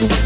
Let you go.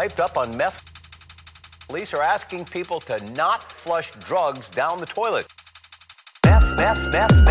piped up on meth. Police are asking people to not flush drugs down the toilet. Meth.